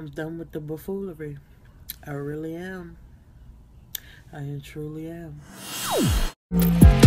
I'm done with the buffoonery. I really am. I truly am.